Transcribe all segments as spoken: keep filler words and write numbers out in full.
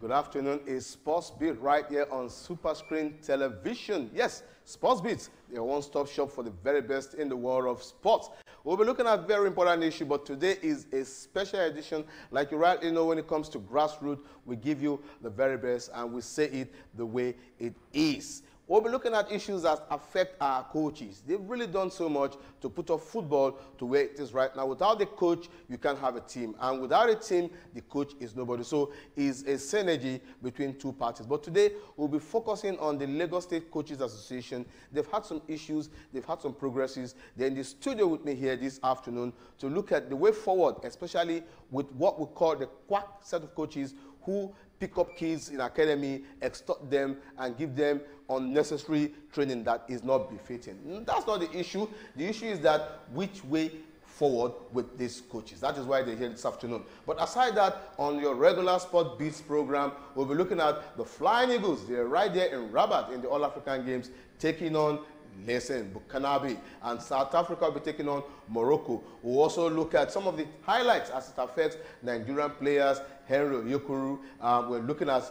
Good afternoon. It's Sports Beat right here on Super Screen Television. Yes, Sports Beat, a one-stop shop for the very best in the world of sports. We'll be looking at a very important issue, but today is a special edition. Like you rightly know, when it comes to grassroots, we give you the very best and we say it the way it is. We'll be looking at issues that affect our coaches. They've really done so much to put up football to where it is right now. Without the coach, you can't have a team. And without a team, the coach is nobody. So it's a synergy between two parties. But today, we'll be focusing on the Lagos State Coaches Association. They've had some issues. They've had some progresses. They're in the studio with me here this afternoon to look at the way forward, especially with what we call the quack set of coaches who pick up kids in academy, extort them, and give them unnecessary training that is not befitting. That's not the issue. The issue is that which way forward with these coaches. That is why they're here this afternoon. But aside that, on your regular Sport Beats program, we'll be looking at the Flying Eagles. They're right there in Rabat in the All-African Games, taking on Nelson Bukanabe, and South Africa will be taking on Morocco. We'll also look at some of the highlights as it affects Nigerian players, Henry Yokuru. Um, we're looking at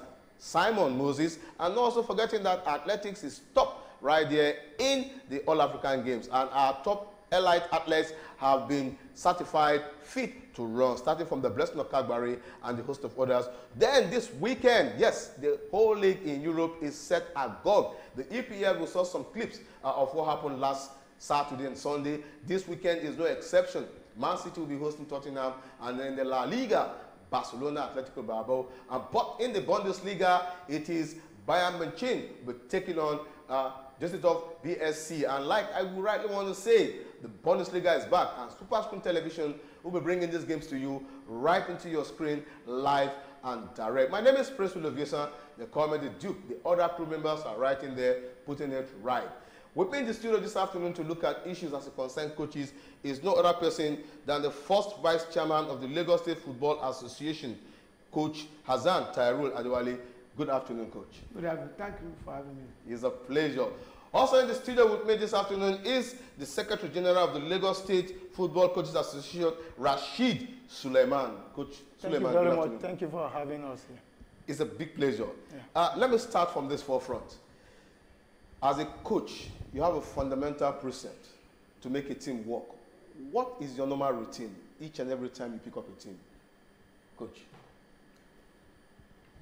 Simon Moses, and also forgetting that athletics is top right there in the All-African Games, and our top elite athletes have been certified fit to run, starting from the Blessing of Calgary and the host of others. Then this weekend, yes, the whole league in Europe is set agog. The E P F, we saw some clips uh, of what happened last Saturday and Sunday. This weekend is no exception. Man City will be hosting Tottenham, and then the La Liga, Barcelona, Atletico Bilbao. And but in the Bundesliga, it is Bayern Munich but taking on uh, just it of B S C. And like I would rightly want to say, the Bundesliga is back, and Super Screen Television will be bringing these games to you right into your screen, live and direct. My name is Prince Lovesa, the comment the Duke. The other crew members are right in there, putting it right. We've been in the studio this afternoon to look at issues as it concerns coaches. Is no other person than the first vice chairman of the Lagos State Football Association, Coach Hassan Tairu Adewale. Good afternoon, Coach. Good afternoon. Thank you for having me. It's a pleasure. Also in the studio with me this afternoon is the Secretary General of the Lagos State Football Coaches Association, Rasheed Suleiman. Coach Thank Suleiman, you very much. Afternoon. Thank you for having us here. It's a big pleasure. Yeah. Uh, let me start from this forefront. As a coach, you have a fundamental precept to make a team work. What is your normal routine each and every time you pick up a team? Coach.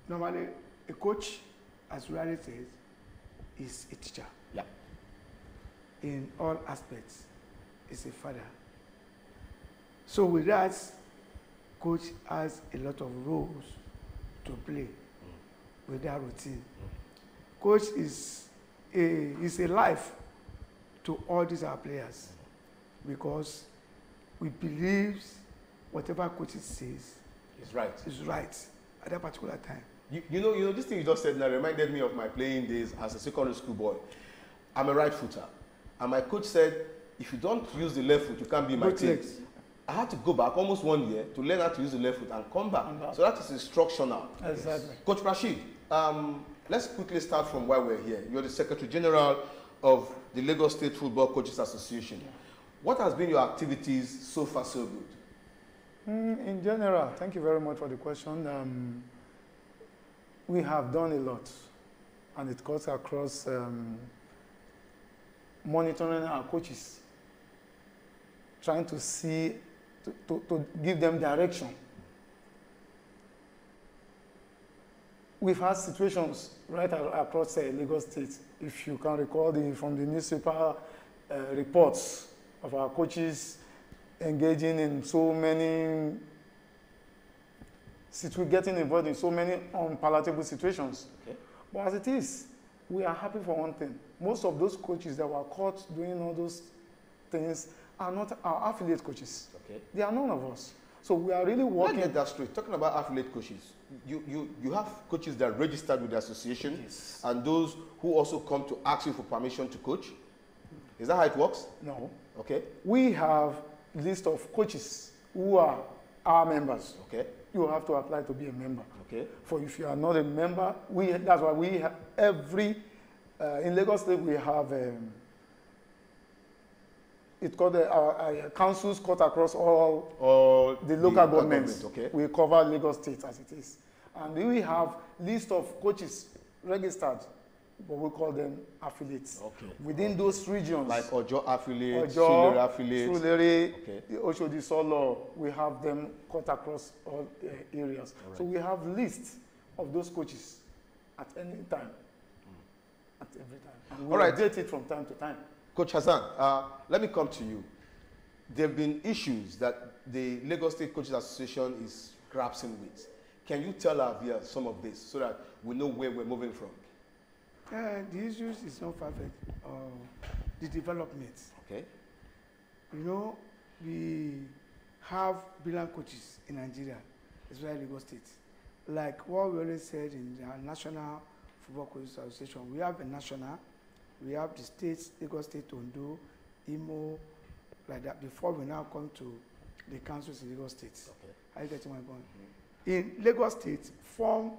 Normally, a coach, as Raleigh says, is a teacher. Yeah. In all aspects, is a father. So with that, coach has a lot of roles to play mm. with that routine. Mm. Coach is a, is a life to all these our players, because we believe whatever coach says is right. Is right at that particular time. You, you know, you know, this thing you just said now reminded me of my playing days as a secondary school boy. I'm a right footer, and my coach said, "If you don't use the left foot, you can't be my Both team." Legs. I had to go back almost one year to learn how to use the left foot and come back. And back. So that is instructional. Exactly. Yes. Coach Rasheed, um, let's quickly start from why we're here. You're the Secretary General of the Lagos State Football Coaches Association. Yeah. What has been your activities so far, so good? Mm, in general, thank you very much for the question. Um, We have done a lot, and it cuts across um, monitoring our coaches, trying to see, to, to, to give them direction. We've had situations right across uh, Lagos State. If you can recall the, from the newspaper uh, reports of our coaches engaging in so many since we're getting involved in so many unpalatable situations. Okay. But as it is, we are happy for one thing. Most of those coaches that were caught doing all those things are not our affiliate coaches. Okay. They are none of us. So we are really working... Let's get that straight. Talking about affiliate coaches, you, you, you have coaches that are registered with the association, yes, and those who also come to ask you for permission to coach. Is that how it works? No. Okay. We have a list of coaches who are our members. Okay. You have to apply to be a member. Okay. For if you are not a member, we that's why we have every uh, in Lagos State we have um, it's called the, our, our councils cut across all, all the local the governments. Government, okay. We cover Lagos State as it is, And we have list of coaches registered, but we call them affiliates. Okay. Within okay. those regions. Like Ojo affiliate, Ojo, affiliate. Suleri, okay. Oshodi Solo, we have them cut across all uh, areas. All right. So we have lists of those coaches at any time. Mm. At every time. And we all right. update it from time to time. Coach Hassan, uh, let me come to you. There have been issues that the Lagos State Coaches Association is grappling with. Can you tell our viewers some of this so that we know where we're moving from? Uh, the issues is not perfect. Uh, the development. Okay. You know, we have brilliant coaches in Nigeria, especially Lagos State. Like what we already said in the National Football Coaches Association, we have a national, we have the states, Lagos State, Ondo, Imo, like that, before we now come to the councils in Lagos State. Okay. Are you getting my point? Mm-hmm. In Lagos State, form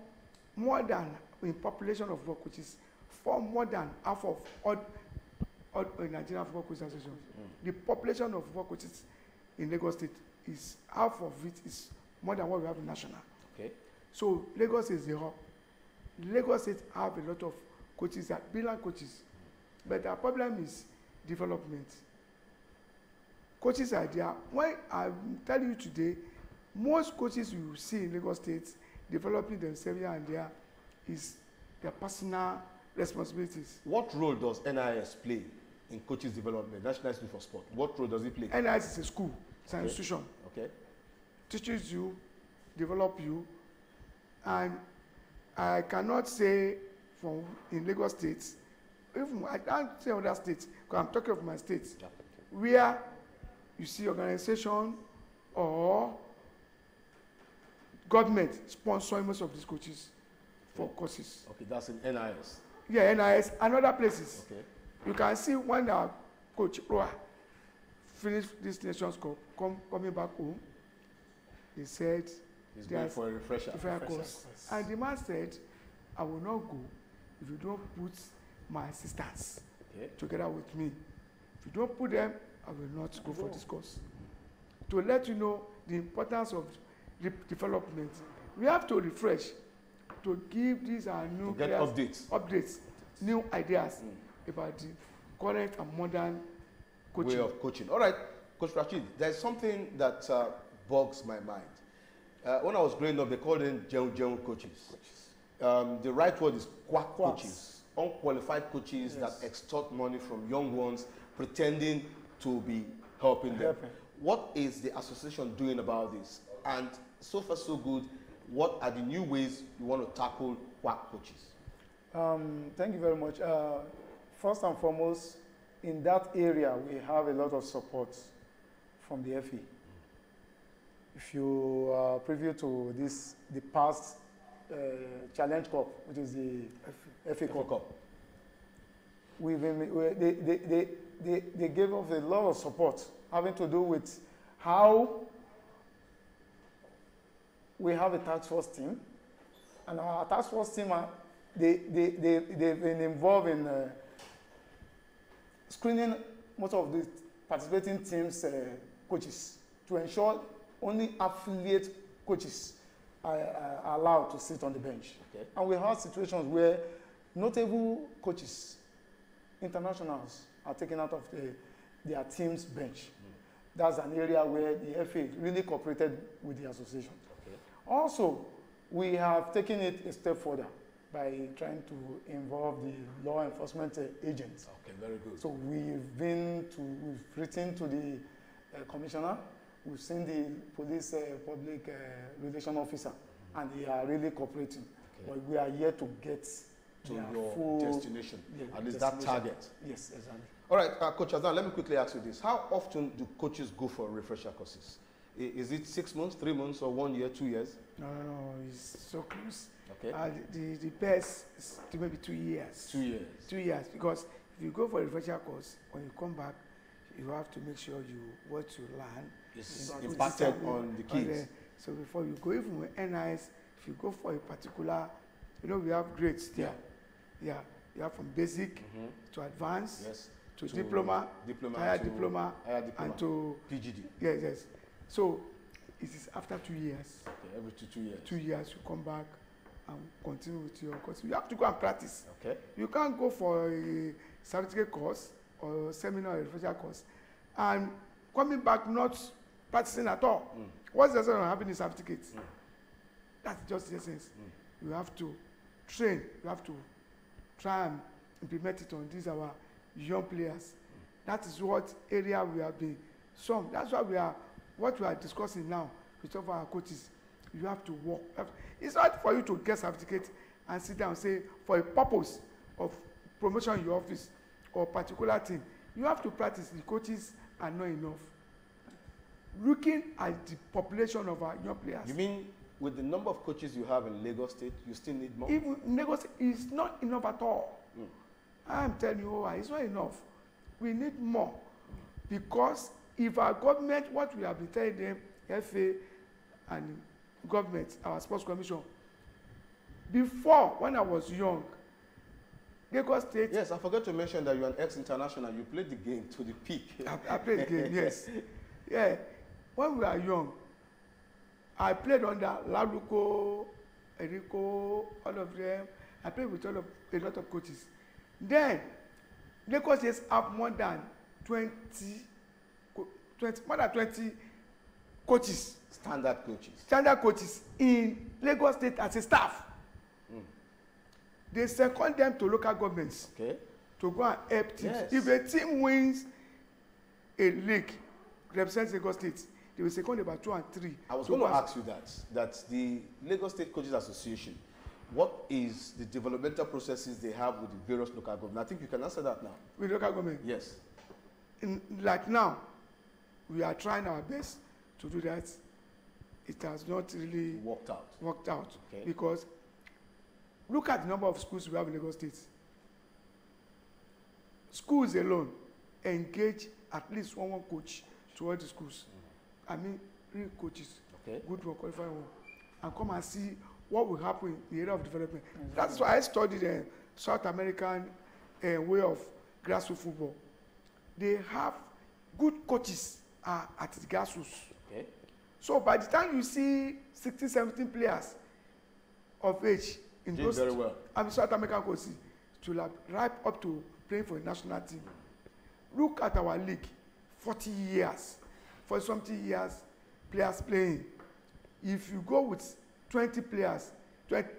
more than, in population of work, which is form more than half of all, all Nigerian football coaches associations. Mm. The population of work, which is in Lagos State, is half of it is more than what we have in national. Okay. So Lagos is the hub. Lagos State have a lot of coaches, that brilliant coaches, mm. but the problem is development. Coaches are there. Why I'm telling you today, most coaches you see in Lagos State developing themselves here and there is their personal responsibilities. What role does N I S play in coaches' development, National Institute for Sport? What role does it play? N I S is a school, it's an okay. institution. Okay. Teaches you, develop you, and I cannot say from in Lagos State, even I can't say other states, because I'm talking of my state, yeah, okay. where you see organization or government sponsoring most of these coaches for okay. courses. Okay, that's in N I S. Yeah, N I S and other places. Okay. You can see when uh, Coach Rohr finished this Nations Cup, come, coming back home, he said, he's going for a refresher. refresher course. Course. And the man said, I will not go if you don't put my assistants okay. together with me. If you don't put them, I will not go for this course. To let you know the importance of the development, we have to refresh, to give these our new to get updates. updates, new ideas mm. about the current and modern coaching. Way of coaching. All right, Coach Rasheed, there's something that uh, bugs my mind. Uh, when I was growing up, they called them general, general coaches. coaches. Um, the right word is quack Quacks. coaches, unqualified coaches yes. that extort money from young ones, pretending to be helping them. Helping. What is the association doing about this? And so far so good, what are the new ways you want to tackle quack coaches? Um, thank you very much. Uh, first and foremost, in that area, we have a lot of support from the F E. Mm. If you uh, preview to this, the past uh, Challenge Cup, which is the F A Cup. Cup, we've been, we, they, they, they, They, they gave us a lot of support having to do with how we have a task force team, and our task force team, are, they, they, they, they've been involved in uh, screening most of the participating teams' uh, coaches to ensure only affiliate coaches are, are allowed to sit on the bench. Okay. And we have situations where notable coaches, internationals, are taken out of the, their team's bench. Mm. That's an area where the F A really cooperated with the association. Okay. Also, we have taken it a step further by trying to involve the law enforcement uh, agents. Okay, very good. So we've been to, we've written to the uh, commissioner, we've seen the police uh, public uh, relation officer, mm-hmm. and they are really cooperating. Okay. But we are here to get to yeah, your destination, yeah, at least that target. Yes, exactly. All right, uh, Coach Hassan, let me quickly ask you this. How often do coaches go for refresher courses? I, is it six months, three months, or one year, two years? No, no, no, it's so close. Okay. Uh, the, the best is maybe two years. Two years. Two years, because if you go for a refresher course, when you come back, you have to make sure you what you learn is impacted on the kids. On the, so before you go, even with N I S, if you go for a particular, you know, we have grades there. Yeah. Yeah, you have from basic mm-hmm. to advanced, yes. to, to diploma, diploma, higher to diploma, higher diploma, and to P G D. Yes, yes. So it is after two years. Okay, every two, two years. Two years, you come back, and continue with your course. You have to go and practice. Okay. You can't go for a certificate course or seminar or refresher course and coming back not practicing at all. Mm. What's the reason of having a certificate? Mm. That's just the essence. Mm. You have to train. You have to try and implement it on these our young players. Mm. That is what area we have been. Some. That's why we are. What we are discussing now with all of our coaches. You have to work. It's not for you to get certificate and sit down and say for a purpose of promotion in your office or particular thing. You have to practice. The coaches are not enough. Looking at the population of our young players. You mean with the number of coaches you have in Lagos State, you still need more? Even Lagos State is not enough at all. Mm. I'm telling you, oh, it's not enough. We need more. Mm. Because if our government, what we have been telling them, F A and government, our sports commission, before, when I was young, Lagos State... Yes, I forgot to mention that you're an ex-international. You played the game to the peak. I, I played the game, yes. Yeah. When we were young, I played under Laruko, Eriko, all of them. I played with all of, a lot of coaches. Then, Lagos State have more than twenty, twenty, more than twenty coaches. Standard coaches. Standard coaches in Lagos State as a staff. Mm. They second them to local governments, okay, to go and help teams. Yes. If a team wins a league, represents Lagos State, they will second about two and three. I was going to ask you that, that the Lagos State Coaches Association, what is the developmental processes they have with the various local governments? I think you can answer that now. With local government? Yes. In, like now, we are trying our best to do that. It has not really worked out. Worked out. Okay. Because look at the number of schools we have in Lagos State. Schools alone engage at least one one coach to all the schools. Mm-hmm. I mean, three coaches, okay, good one, qualified one, and come and see what will happen in the area of development. Exactly. That's why I studied the uh, South American uh, way of grassroots football. They have good coaches uh, at the grassroots. Okay. So by the time you see sixteen, seventeen players of age in did those, well. I'm South American coaches, to like ripe up to playing for a national team. Look at our league, forty years, for something years, players playing. If you go with twenty players,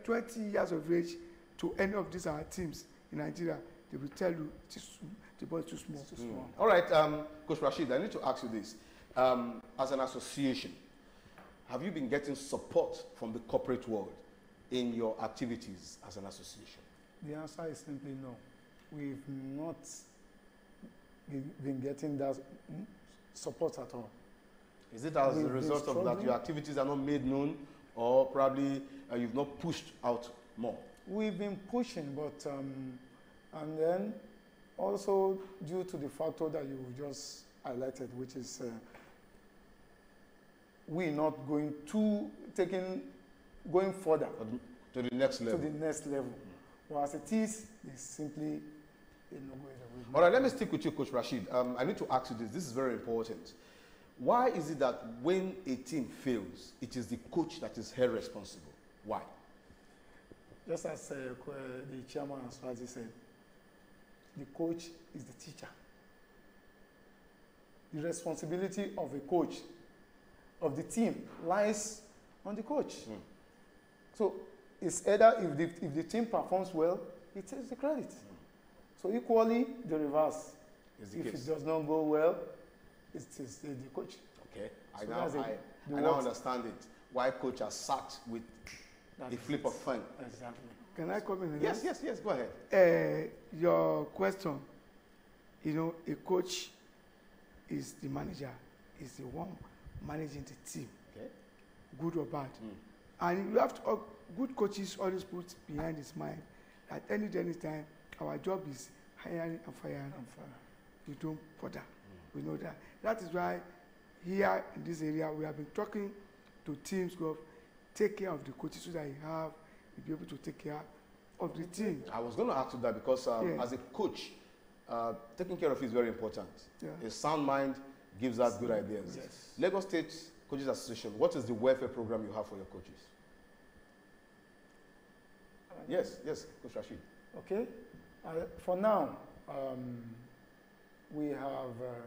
twenty years of age to any of these our teams in Nigeria, they will tell you the ball is too small. Too small. Mm. All right, um, Coach Rasheed, I need to ask you this. Um, as an association, have you been getting support from the corporate world in your activities as an association? The answer is simply no. We've not been getting that support at all. Is it as We've a result of that your activities are not made known, or probably uh, you've not pushed out more? We've been pushing, but um, and then also due to the factor that you just highlighted, which is uh, we're not going to taking going further to the next level. To the next level. Well, as it is, it's simply a no-go. All right, let me stick with you, Coach Rasheed. Um, I need to ask you this. This is very important. Why is it that when a team fails, it is the coach that is held responsible? Why? Just as uh, the chairman as well as he said, the coach is the teacher. The responsibility of a coach, of the team, lies on the coach. Mm. So it's either if the, if the team performs well, it takes the credit. Mm. So equally, the reverse. Is the if case. It does not go well, it is the, the coach. Okay, so I now, I, it, I now understand it. Why coach has sacked with that a flip it. of fun. Exactly. Can I come in? Yes, yes, yes, go ahead. Uh, your question, you know, a coach is the manager, is the one managing the team, okay, good or bad. Mm. And you have to, uh, good coaches always put behind his mind that any day, any time, our job is hiring and firing and firing. You don't bother. Mm. We know that. That is why here in this area, we have been talking to teams who take care of the coaches so that you have, you'll be able to take care of the team. I was going to ask you that because um, yeah. as a coach, Uh, taking care of it is very important. Yeah. A sound mind gives us good ideas. Yes. Lagos State Coaches Association, what is the welfare program you have for your coaches? Yes, yes, Coach Rasheed. Okay. Uh, for now, um, we have. Uh,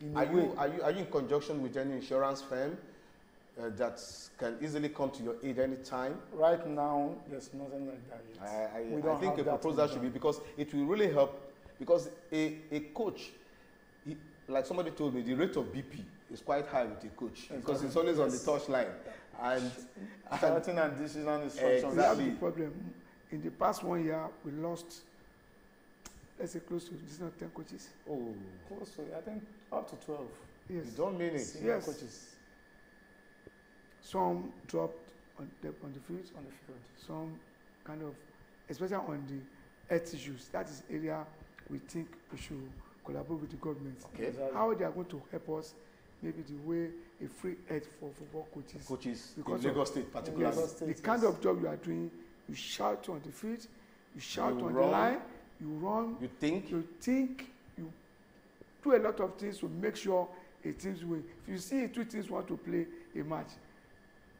in are, you, are you are you in conjunction with any insurance firm uh, that can easily come to your aid any time? Right now, there's nothing like that yet. I, I, we don't I think have a proposal should be, because it will really help. Because a, a coach, he, like somebody told me, the rate of B P is quite high with a coach, exactly, because it's always, yes, on the touchline. And, and starting and decision instruction. Exactly. That's the problem. In the past one year, we lost, let's say, close to ten coaches. Oh. Close to, I think, up to twelve. Yes. You don't mean it. Yes. Coaches. Some dropped on the, on the field. On the field. Some kind of, especially on the earth issues. That is area we think we should collaborate with the government. Okay. Exactly. How they are going to help us, maybe the way a free earth for football coaches. Coaches, because in Lagos State particularly. Yes, the kind of job you are doing, you shout on the field, you shout you on run, the line, you run, you think, you think, you do a lot of things to make sure a team wins. If you see two teams want to play a match,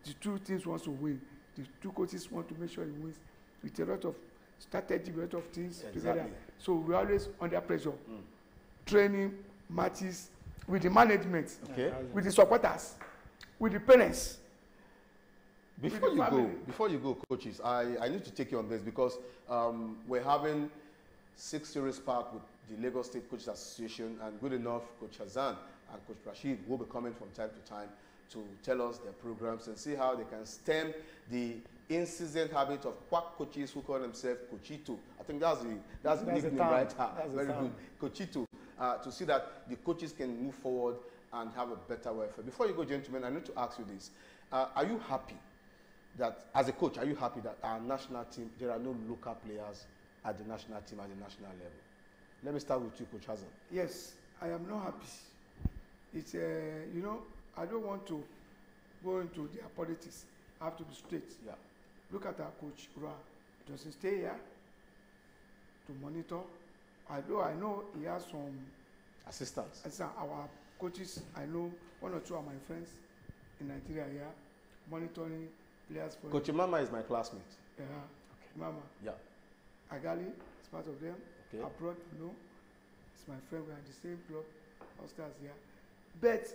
the two teams want to win, the two coaches want to make sure it wins with a lot of strategy, a lot of things, exactly, together. So we're always under pressure. Mm. Training, matches, with the management, okay, with the supporters, with the parents. Before you go, before you go, coaches, I, I need to take you on this, because um, we're having six series park with the Lagos State Coaches Association, and good enough, Coach Hassan and Coach Rasheed will be coming from time to time to tell us their programs and see how they can stem the incessant habit of quack coaches who call themselves Cochito. I think that's the that's, that's the nickname, right? Very good, Cochito. Uh, to see that the coaches can move forward and have a better welfare. Before you go, gentlemen, I need to ask you this: uh, Are you happy that, as a coach, are you happy that our national team, there are no local players at the national team at the national level? Let me start with you, Coach Hassan. Yes, I am not happy. It's, uh, you know, I don't want to go into their politics. I have to be straight. Yeah. Look at our coach, Rohr. He doesn't stay here to monitor. Although I know he has some assistants. assistants. Our coaches, I know one or two of my friends in Nigeria here, monitoring players for. Coach Mama is my classmate. Yeah. Okay. Mama. Yeah. Agali is part of them. Okay. Abroad, you know, it's my friend. We are in the same club, All Stars here. But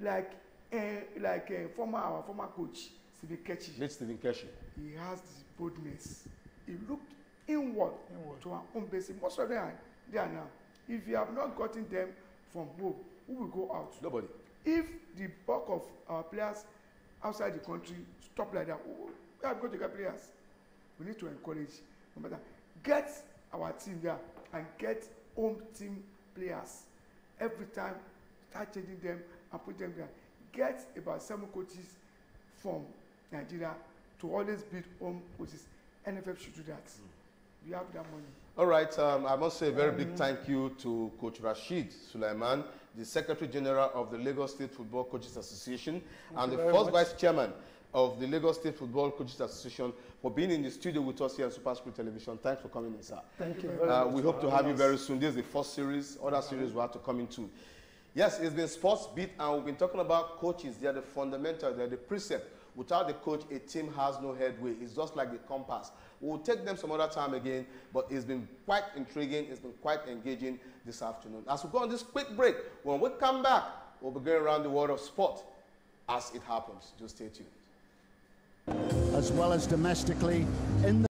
like, uh, like uh, former our former coach, Stephen Keshi. Late Stephen Keshi. He has this boldness. He looked inward, inward to our own basic. Most of them are there now. If you have not gotten them from home, who will go out? Nobody. If the bulk of our players outside the country stop like that, we have got to get players. We need to encourage, no matter, get our team there and get home team players. Every time, start changing them and put them there. Get about seven coaches from Nigeria to always build home coaches. N F F should do that. Mm. We have that money. All right, um, I must say a very um, big thank you to Coach Rasheed Suleiman, the Secretary General of the Lagos State Football Coaches Association and the first much. Vice Chairman of the Lagos State Football Coaches Association, for being in the studio with us here on Super Screen Television. Thanks for coming in, sir. Thank you. Uh, we hope to have you very soon. This is the first series. Other series we have to come into. Yes, it's been Sports Beat, and we've been talking about coaches. They are the fundamental, they are the precept. Without the coach, a team has no headway. It's just like the compass. We'll take them some other time again, but it's been quite intriguing. It's been quite engaging this afternoon. As we go on this quick break, when we come back, we'll be going around the world of sport as it happens. Just stay tuned. As well as domestically in the